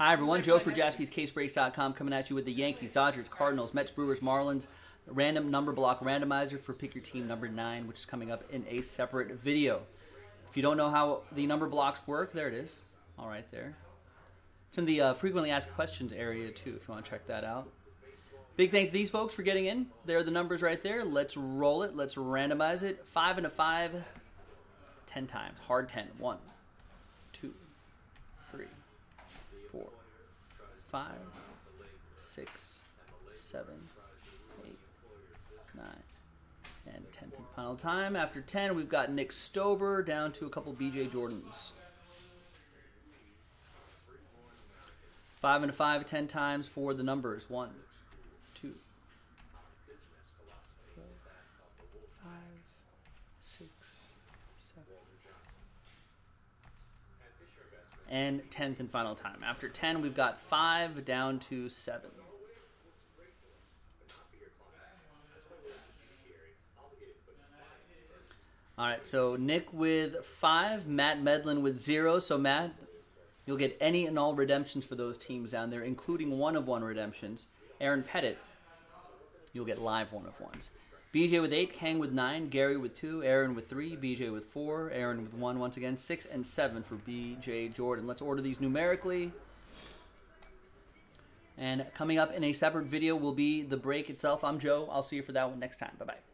Hi, everyone. Joe for JaspysCaseBreaks.com coming at you with the Yankees, Dodgers, Cardinals, Mets, Brewers, Marlins. Random number block randomizer for Pick Your Team number 9, which is coming up in a separate video. If you don't know how the number blocks work, there it is. All right, there. It's in the frequently asked questions area, too, if you want to check that out. Big thanks to these folks for getting in. There are the numbers right there. Let's roll it. Let's randomize it. 5 and a 5. 10 times. Hard 10. 1, 2, 3, 4, 5, 6, 7, 8, 9, and 10th and final time. After 10, we've got Nick Stober down to a couple BJ Jordans. 5 and a 5, 10 times for the numbers. 1, 2, 4, 5, 6, 7. And 10th and final time. After 10, we've got 5 down to 7. 5. All right, so Nick with 5, Matt Medlin with 0. So Matt, you'll get any and all redemptions for those teams down there, including 1-of-1 redemptions. Aaron Pettit, you'll get live 1-of-1s. BJ with 8, Kang with 9, Gary with 2, Aaron with 3, BJ with 4, Aaron with 1. Once again, 6 and 7 for BJ Jordan. Let's order these numerically. And coming up in a separate video will be the break itself. I'm Joe. I'll see you for that one next time. Bye-bye.